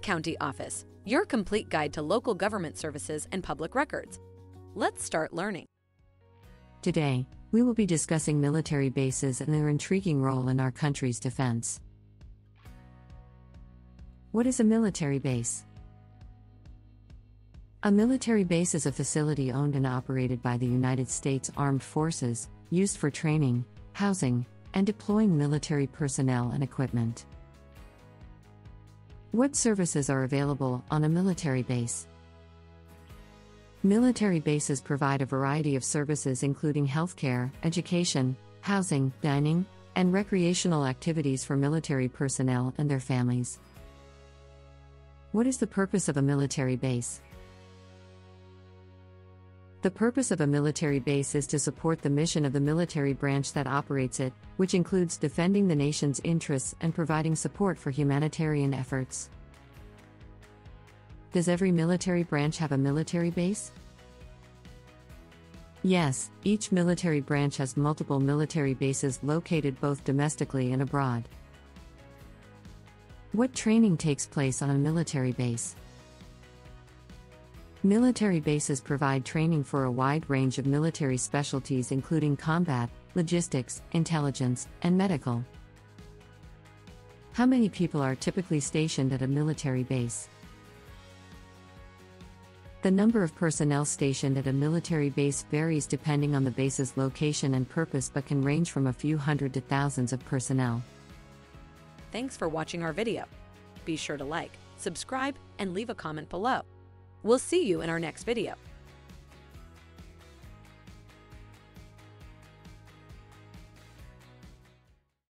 County Office, your complete guide to local government services and public records. Let's start learning. Today, we will be discussing military bases and their intriguing role in our country's defense. What is a military base? A military base is a facility owned and operated by the United States Armed Forces, used for training, housing, and deploying military personnel and equipment. What services are available on a military base? Military bases provide a variety of services including healthcare, education, housing, dining, and recreational activities for military personnel and their families. What is the purpose of a military base? The purpose of a military base is to support the mission of the military branch that operates it, which includes defending the nation's interests and providing support for humanitarian efforts. Does every military branch have a military base? Yes, each military branch has multiple military bases located both domestically and abroad. What training takes place on a military base? Military bases provide training for a wide range of military specialties including combat, logistics, intelligence, and medical. How many people are typically stationed at a military base? The number of personnel stationed at a military base varies depending on the base's location and purpose but can range from a few hundred to thousands of personnel. Thanks for watching our video. Be sure to like, subscribe, and leave a comment below. We'll see you in our next video.